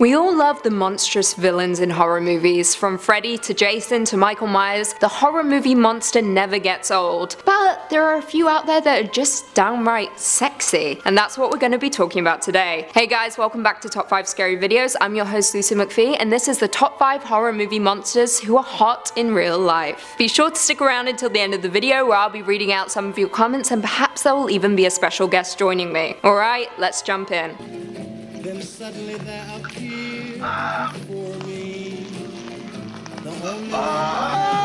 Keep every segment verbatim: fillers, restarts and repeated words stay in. We all love the monstrous villains in horror movies. From Freddy to Jason to Michael Myers, the horror movie monster never gets old. But there are a few out there that are just downright sexy, and that's what we're going to be talking about today. Hey guys, welcome back to Top five Scary Videos. I'm your host Lucy McPhee, and this is the Top five Horror Movie Monsters who are hot in real life. Be sure to stick around until the end of the video where I'll be reading out some of your comments, and perhaps there will even be a special guest joining me. Alright, let's jump in. Then suddenly there appeared before me the only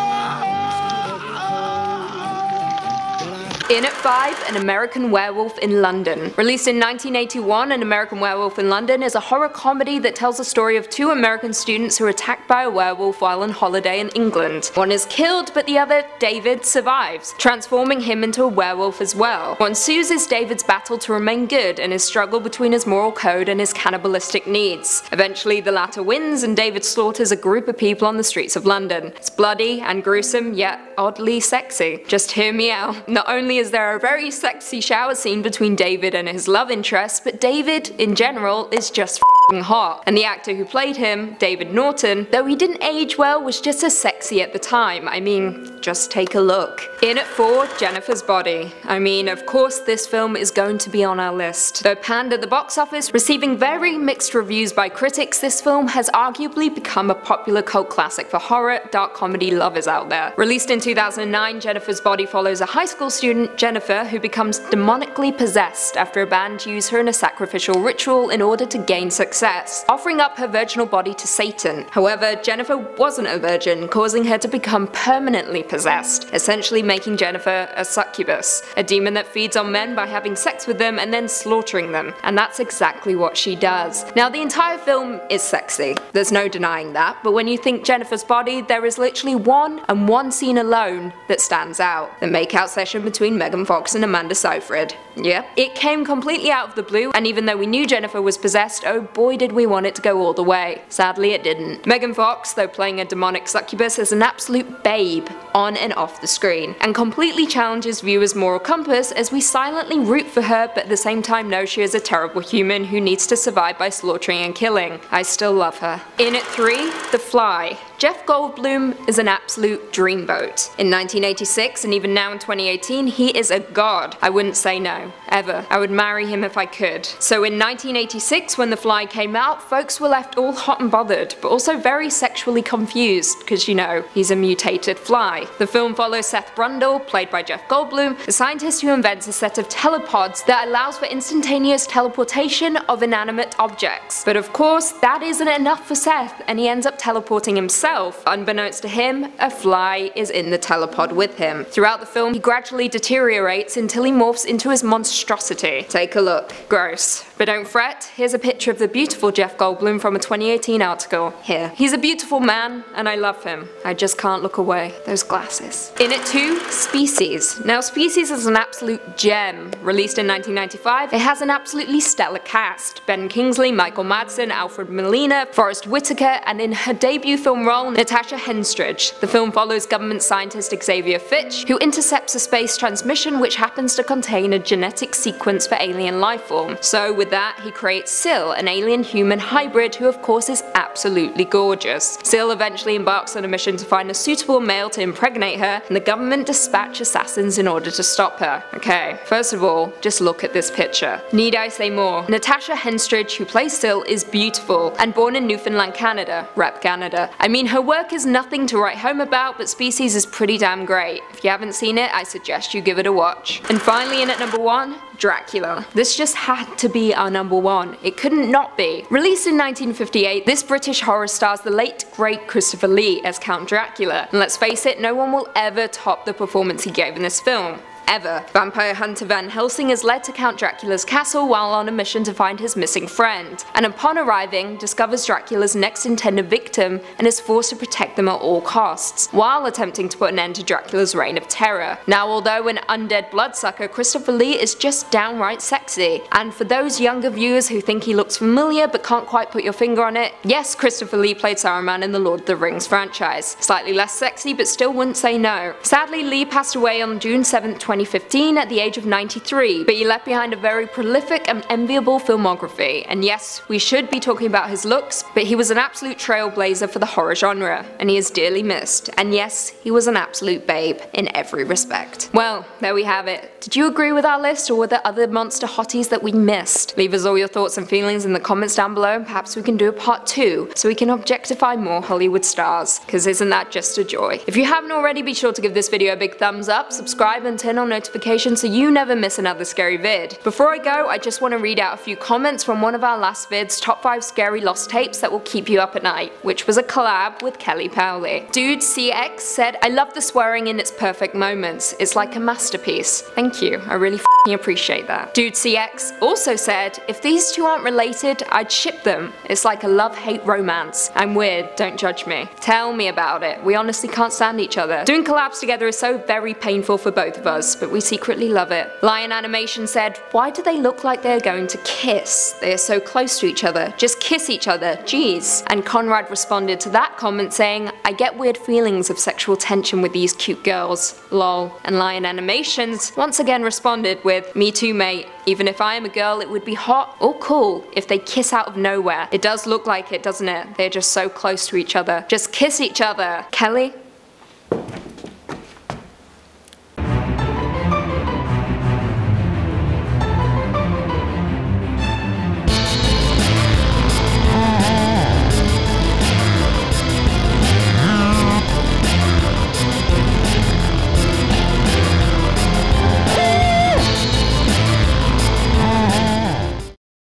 In at five, An American Werewolf in London. Released in nineteen eighty-one, An American Werewolf in London is a horror comedy that tells the story of two American students who are attacked by a werewolf while on holiday in England. One is killed, but the other, David, survives, transforming him into a werewolf as well. What ensues is David's battle to remain good and his struggle between his moral code and his cannibalistic needs. Eventually the latter wins and David slaughters a group of people on the streets of London. It's bloody and gruesome, yet oddly sexy. Just hear me out. Not only is there a very sexy shower scene between David and his love interest, but David, in general, is just f***ing hot. And the actor who played him, David Naughton, though he didn't age well, was just as sexy at the time. I mean, just take a look. In at four, Jennifer's Body. I mean, of course this film is going to be on our list. Though panned at the box office, receiving very mixed reviews by critics, this film has arguably become a popular cult classic for horror, dark comedy lovers out there. Released in two thousand nine, Jennifer's Body follows a high school student, Jennifer, who becomes demonically possessed after a band use her in a sacrificial ritual in order to gain success, offering up her virginal body to Satan. However, Jennifer wasn't a virgin, causing her to become permanently possessed, essentially making Jennifer a succubus, a demon that feeds on men by having sex with them and then slaughtering them. And that's exactly what she does. Now, the entire film is sexy, there's no denying that, but when you think Jennifer's Body, there is literally one and one scene alone that stands out: the makeout session between Megan Fox and Amanda Seyfried. Yeah. It came completely out of the blue, and even though we knew Jennifer was possessed, oh boy did we want it to go all the way. Sadly it didn't. Megan Fox, though playing a demonic succubus, is an absolute babe on and off the screen, and completely challenges viewers' moral compass as we silently root for her but at the same time know she is a terrible human who needs to survive by slaughtering and killing. I still love her. In at three, The Fly. Jeff Goldblum is an absolute dreamboat. In nineteen eighty-six, and even now in twenty eighteen, he is a god. I wouldn't say no. Ever. I would marry him if I could. So in nineteen eighty-six, when The Fly came out, folks were left all hot and bothered, but also very sexually confused, because you know, he's a mutated fly. The film follows Seth Brundle, played by Jeff Goldblum, a scientist who invents a set of telepods that allows for instantaneous teleportation of inanimate objects. But of course, that isn't enough for Seth, and he ends up teleporting himself. Unbeknownst to him, a fly is in the telepod with him. Throughout the film, he gradually deteriorates until he morphs into his monstrosity. Take a look. Gross. But don't fret, here's a picture of the beautiful Jeff Goldblum from a twenty eighteen article. Here. He's a beautiful man, and I love him. I just can't look away. Those glasses. In at two, Species. Now, Species is an absolute gem. Released in nineteen ninety-five, it has an absolutely stellar cast. Ben Kingsley, Michael Madsen, Alfred Molina, Forrest Whitaker, and in her debut film role, Natasha Henstridge. The film follows government scientist Xavier Fitch, who intercepts a space transmission which happens to contain a genetic sequence for alien lifeform. So with that, he creates Syl, an alien-human hybrid who of course is absolutely gorgeous. Syl eventually embarks on a mission to find a suitable male to impregnate her, and the government dispatch assassins in order to stop her. Okay, first of all, just look at this picture. Need I say more? Natasha Henstridge, who plays Syl, is beautiful, and born in Newfoundland, Canada. Rep Canada. I mean, her work is nothing to write home about, but Species is pretty damn great. If you haven't seen it, I suggest you give it a watch. And finally, in at number one, Dracula. This just had to be our number one. It couldn't not be. Released in nineteen fifty-eight, this British horror stars the late great Christopher Lee as Count Dracula, and let's face it, no one will ever top the performance he gave in this film. Ever. Vampire hunter Van Helsing is led to Count Dracula's castle while on a mission to find his missing friend, and upon arriving, discovers Dracula's next intended victim and is forced to protect them at all costs, while attempting to put an end to Dracula's reign of terror. Now, although an undead bloodsucker, Christopher Lee is just downright sexy, and for those younger viewers who think he looks familiar but can't quite put your finger on it, yes, Christopher Lee played Saruman in the Lord of the Rings franchise. Slightly less sexy, but still wouldn't say no. Sadly, Lee passed away on June seventh, twenty eighteen. twenty fifteen at the age of ninety-three, but he left behind a very prolific and enviable filmography. And yes, we should be talking about his looks, but he was an absolute trailblazer for the horror genre, and he is dearly missed. And yes, he was an absolute babe in every respect. Well, there we have it. Did you agree with our list, or were there other monster hotties that we missed? Leave us all your thoughts and feelings in the comments down below, and perhaps we can do a part two so we can objectify more Hollywood stars, because isn't that just a joy? If you haven't already, be sure to give this video a big thumbs up, subscribe and turn on notifications so you never miss another scary vid. Before I go, I just want to read out a few comments from one of our last vid's top five scary lost tapes that will keep you up at night, which was a collab with Kelly Paoli. Dude C X said, "I love the swearing in its perfect moments. It's like a masterpiece." Thank you, I really f***ing appreciate that. Dude C X also said, "If these two aren't related, I'd ship them. It's like a love-hate romance. I'm weird, don't judge me. Tell me about it. We honestly can't stand each other. Doing collabs together is so very painful for both of us, but we secretly love it." Lion Animation said, "Why do they look like they're going to kiss? They are so close to each other. Just kiss each other, jeez." And Conrad responded to that comment saying, "I get weird feelings of sexual tension with these cute girls, lol." And Lion Animations once again responded with, "Me too, mate. Even if I am a girl, it would be hot or cool if they kiss out of nowhere. It does look like it, doesn't it? They're just so close to each other. Just kiss each other." Kelly?